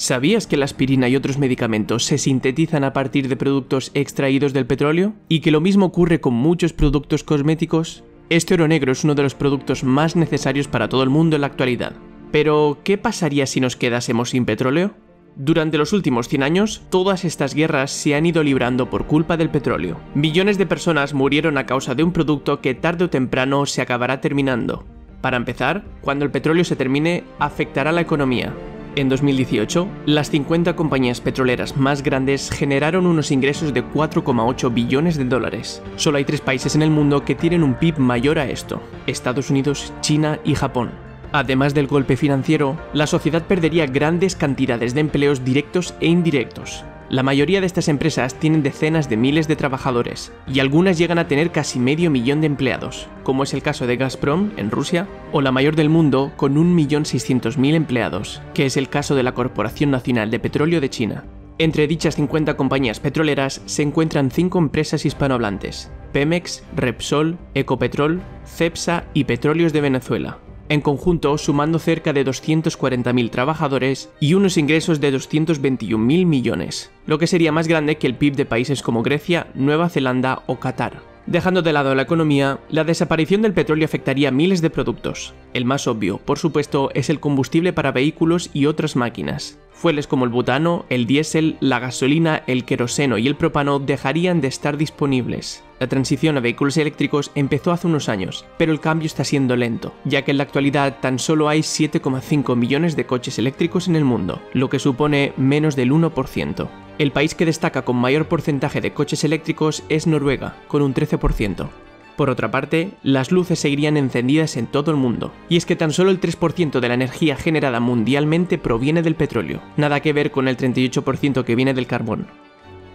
¿Sabías que la aspirina y otros medicamentos se sintetizan a partir de productos extraídos del petróleo? ¿Y que lo mismo ocurre con muchos productos cosméticos? Este oro negro es uno de los productos más necesarios para todo el mundo en la actualidad. Pero, ¿qué pasaría si nos quedásemos sin petróleo? Durante los últimos 100 años, todas estas guerras se han ido librando por culpa del petróleo. Millones de personas murieron a causa de un producto que tarde o temprano se acabará terminando. Para empezar, cuando el petróleo se termine, afectará la economía. En 2018, las 50 compañías petroleras más grandes generaron unos ingresos de 4,8 billones de dólares. Solo hay 3 países en el mundo que tienen un PIB mayor a esto: Estados Unidos, China y Japón. Además del golpe financiero, la sociedad perdería grandes cantidades de empleos directos e indirectos. La mayoría de estas empresas tienen decenas de miles de trabajadores, y algunas llegan a tener casi medio millón de empleados, como es el caso de Gazprom, en Rusia, o la mayor del mundo, con 1.600.000 empleados, que es el caso de la Corporación Nacional de Petróleo de China. Entre dichas 50 compañías petroleras se encuentran 5 empresas hispanohablantes: Pemex, Repsol, Ecopetrol, Cepsa y Petróleos de Venezuela. En conjunto, sumando cerca de 240.000 trabajadores y unos ingresos de 221.000 millones, lo que sería más grande que el PIB de países como Grecia, Nueva Zelanda o Qatar. Dejando de lado la economía, la desaparición del petróleo afectaría a miles de productos. El más obvio, por supuesto, es el combustible para vehículos y otras máquinas. Fueles como el butano, el diésel, la gasolina, el queroseno y el propano dejarían de estar disponibles. La transición a vehículos eléctricos empezó hace unos años, pero el cambio está siendo lento, ya que en la actualidad tan solo hay 7,5 millones de coches eléctricos en el mundo, lo que supone menos del 1%. El país que destaca con mayor porcentaje de coches eléctricos es Noruega, con un 13%. Por otra parte, las luces seguirían encendidas en todo el mundo, y es que tan solo el 3% de la energía generada mundialmente proviene del petróleo, nada que ver con el 38% que viene del carbón.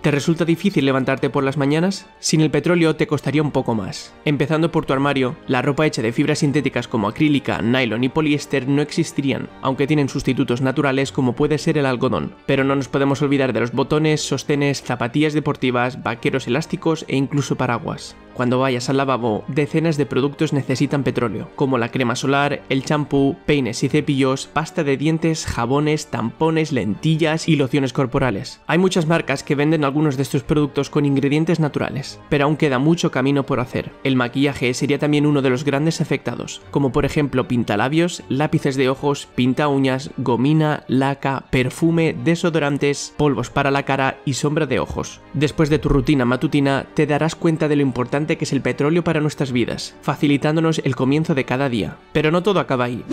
¿Te resulta difícil levantarte por las mañanas? Sin el petróleo te costaría un poco más. Empezando por tu armario, la ropa hecha de fibras sintéticas como acrílica, nylon y poliéster no existirían, aunque tienen sustitutos naturales como puede ser el algodón. Pero no nos podemos olvidar de los botones, sostenes, zapatillas deportivas, vaqueros elásticos e incluso paraguas. Cuando vayas al lavabo, decenas de productos necesitan petróleo, como la crema solar, el champú, peines y cepillos, pasta de dientes, jabones, tampones, lentillas y lociones corporales. Hay muchas marcas que venden algunos de estos productos con ingredientes naturales, pero aún queda mucho camino por hacer. El maquillaje sería también uno de los grandes afectados, como por ejemplo pintalabios, lápices de ojos, pinta uñas, gomina, laca, perfume, desodorantes, polvos para la cara y sombra de ojos. Después de tu rutina matutina, te darás cuenta de lo importante que es el petróleo para nuestras vidas, facilitándonos el comienzo de cada día. Pero no todo acaba ahí.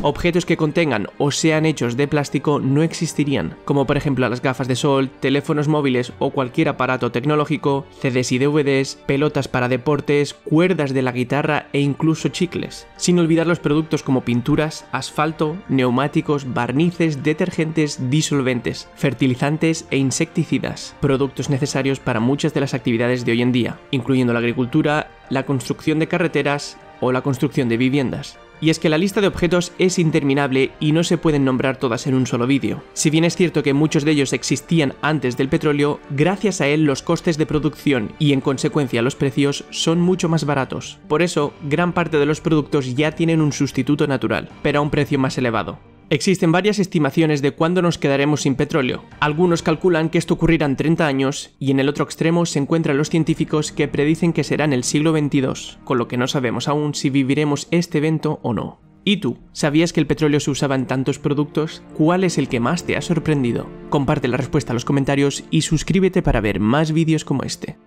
Objetos que contengan o sean hechos de plástico no existirían, como por ejemplo las gafas de sol, teléfonos móviles o cualquier aparato tecnológico, CDs y DVDs, pelotas para deportes, cuerdas de la guitarra e incluso chicles. Sin olvidar los productos como pinturas, asfalto, neumáticos, barnices, detergentes, disolventes, fertilizantes e insecticidas, productos necesarios para muchas de las actividades de hoy en día, incluyendo la agricultura, la construcción de carreteras o la construcción de viviendas. Y es que la lista de objetos es interminable y no se pueden nombrar todas en un solo vídeo. Si bien es cierto que muchos de ellos existían antes del petróleo, gracias a él los costes de producción y en consecuencia los precios son mucho más baratos. Por eso, gran parte de los productos ya tienen un sustituto natural, pero a un precio más elevado. Existen varias estimaciones de cuándo nos quedaremos sin petróleo. Algunos calculan que esto ocurrirá en 30 años y en el otro extremo se encuentran los científicos que predicen que será en el siglo XXII, con lo que no sabemos aún si viviremos este evento o no. ¿Y tú? ¿Sabías que el petróleo se usaba en tantos productos? ¿Cuál es el que más te ha sorprendido? Comparte la respuesta en los comentarios y suscríbete para ver más vídeos como este.